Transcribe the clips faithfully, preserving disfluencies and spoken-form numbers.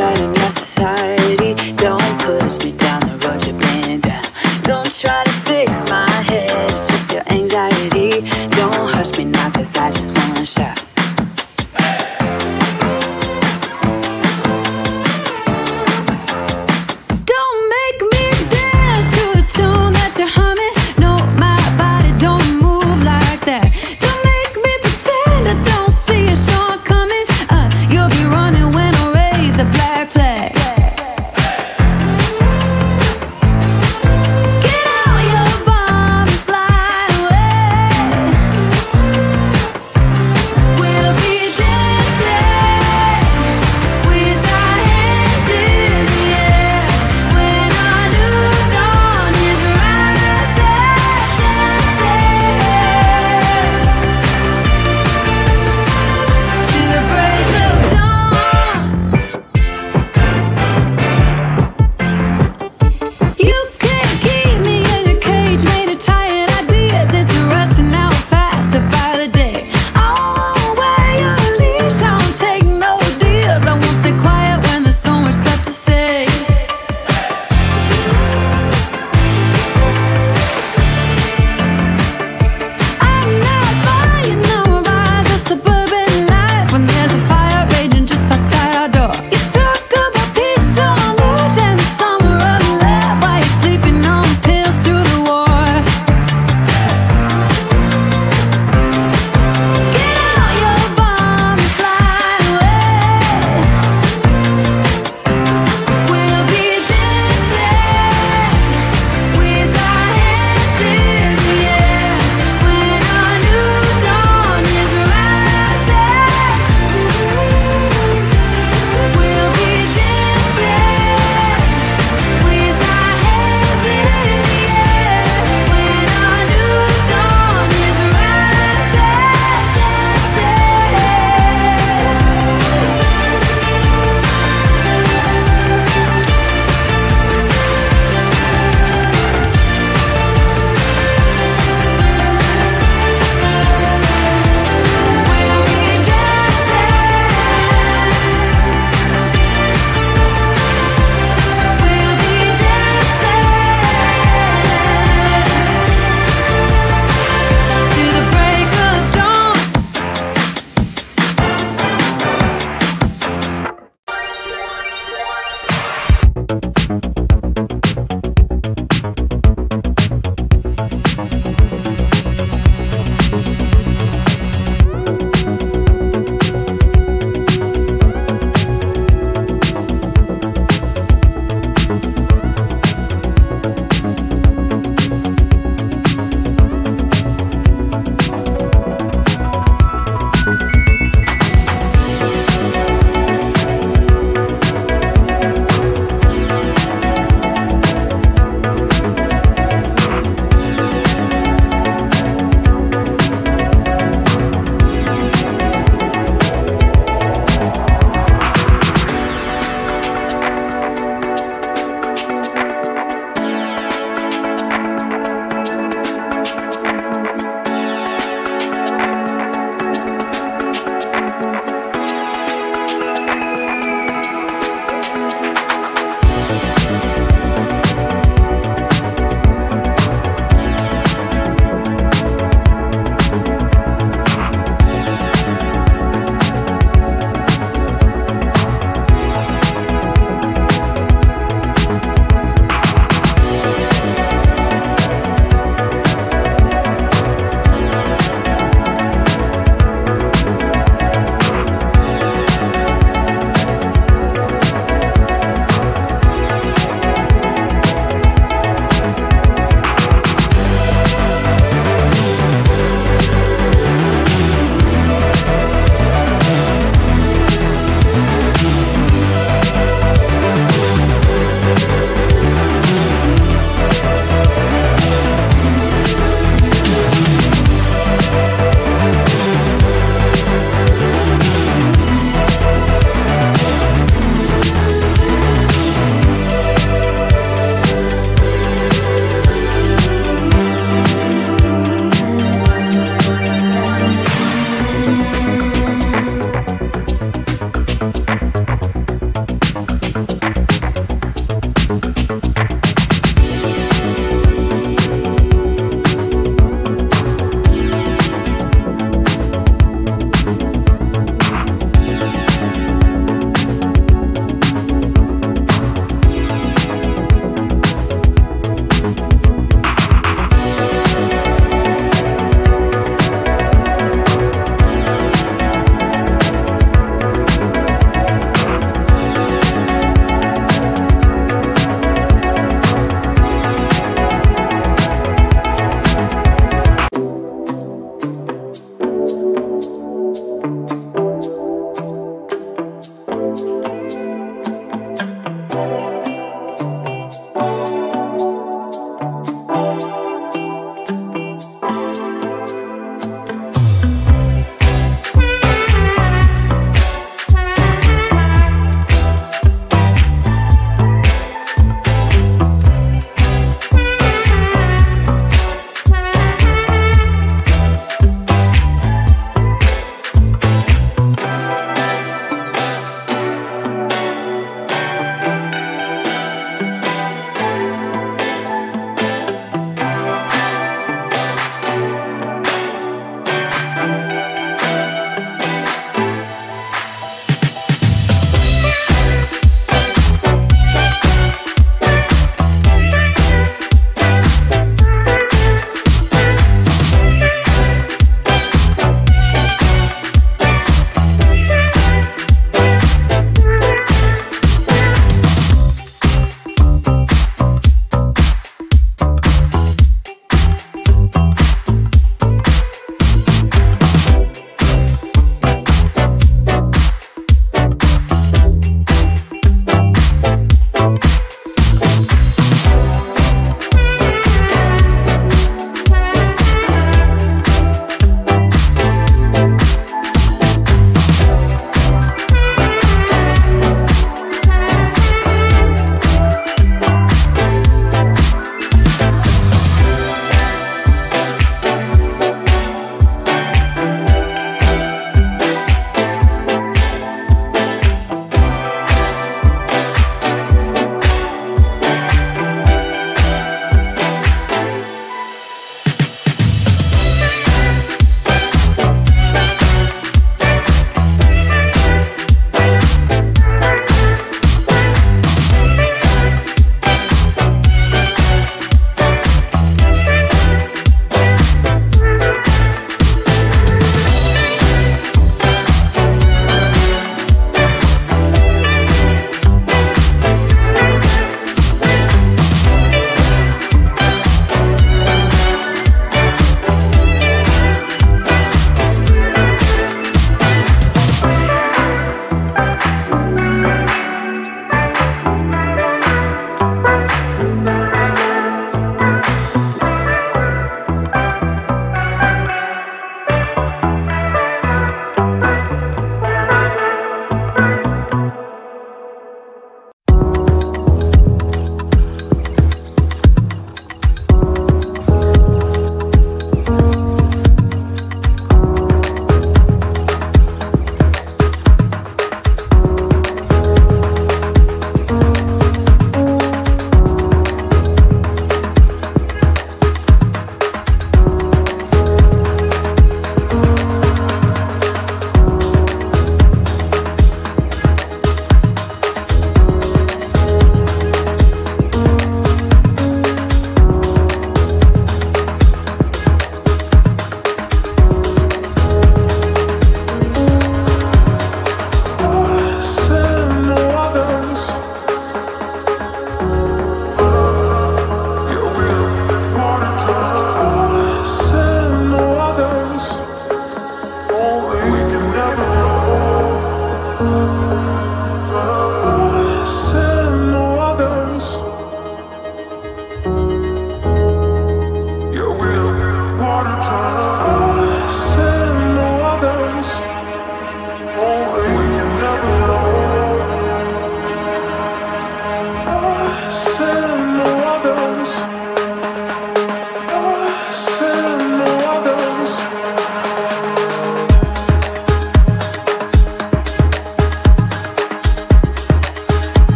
bad in your society. Don't push me down the road you've been down. Don't try to fix my head, it's just your anxiety. Don't hush me now, cause I just wanna shout. The black flag.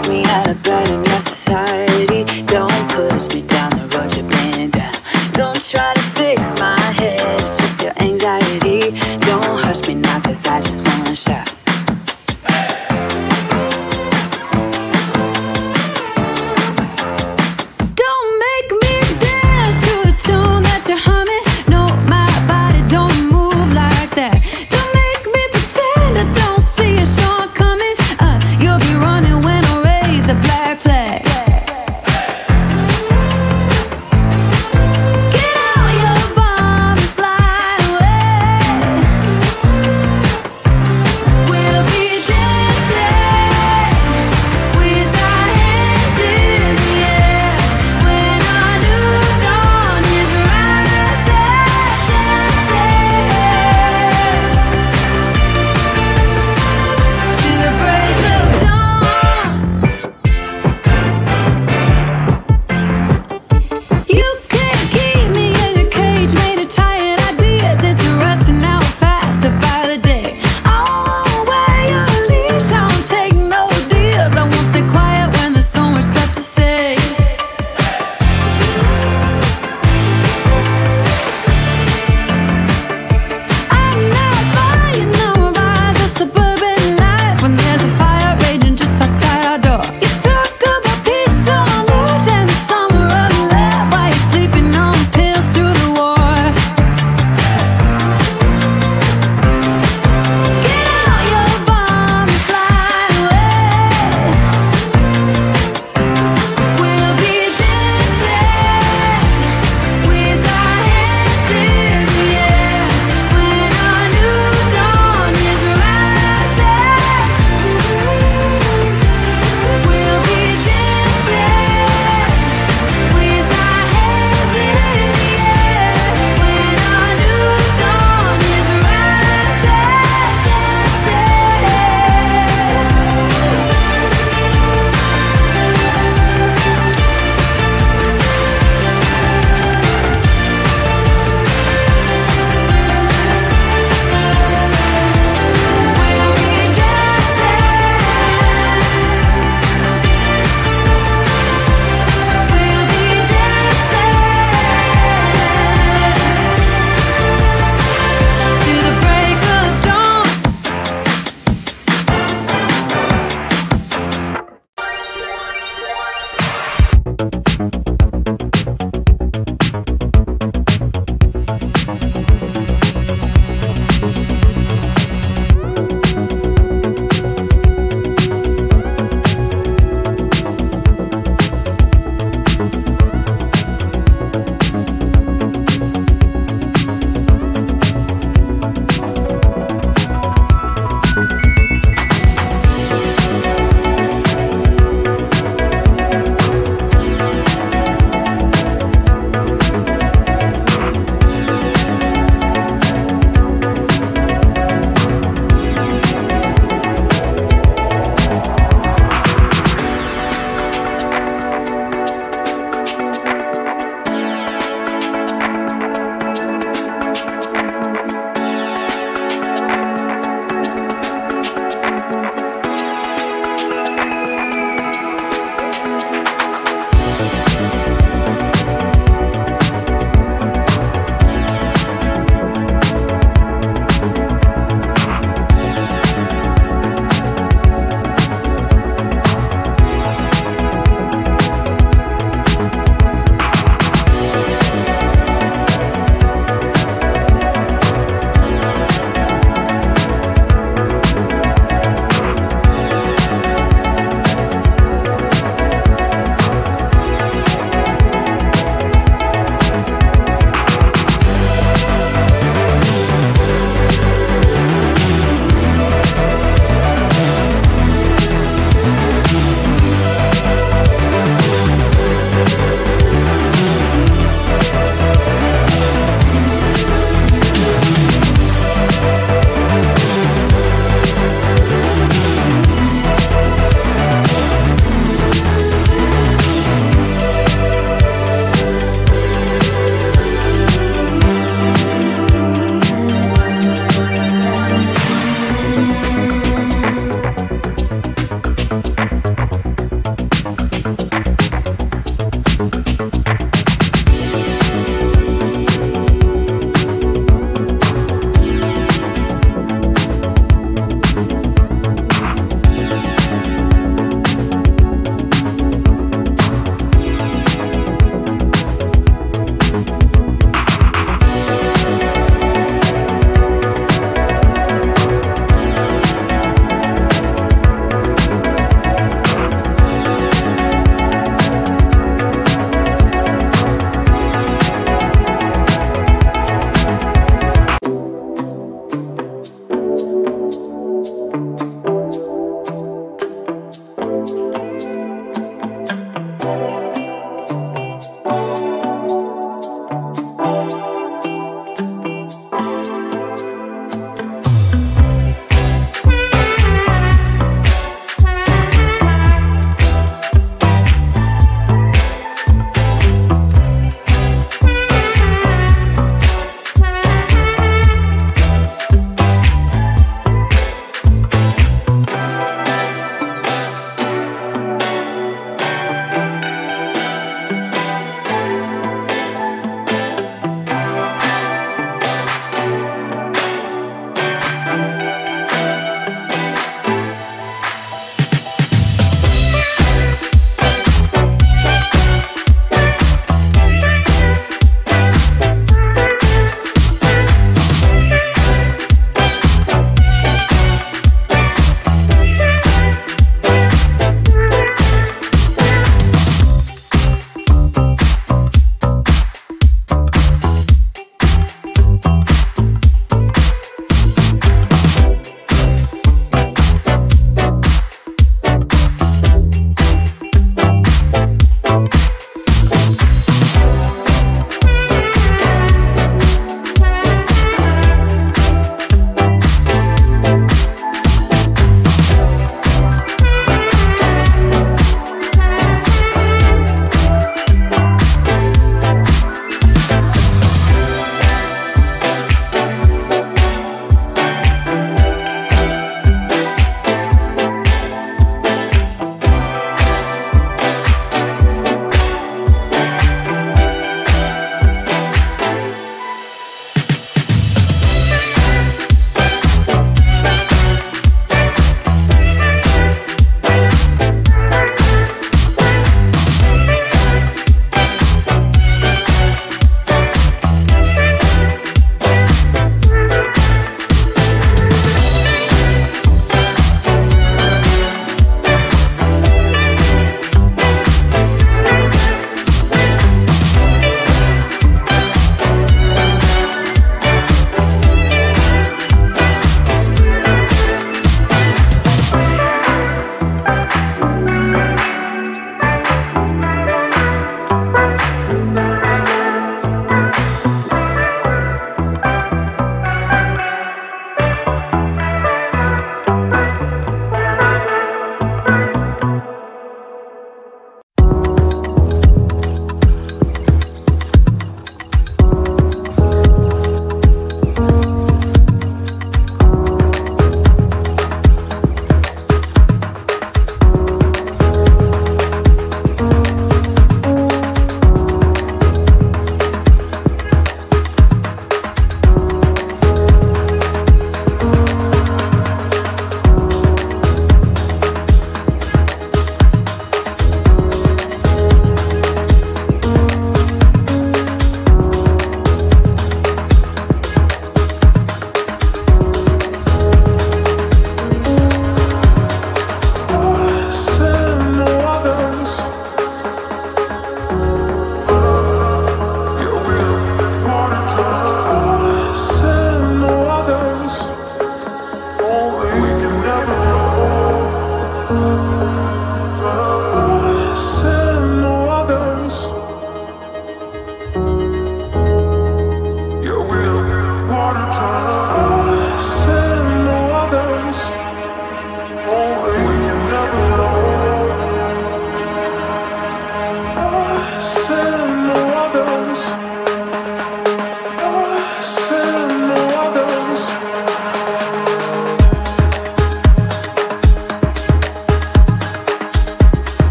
gets me out of bed in your society. Don't push me down the road you've been down. Don't try to fix my head, it's just your anxiety. Don't hush me now, cause I just wanna shout. The black flag.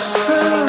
sun.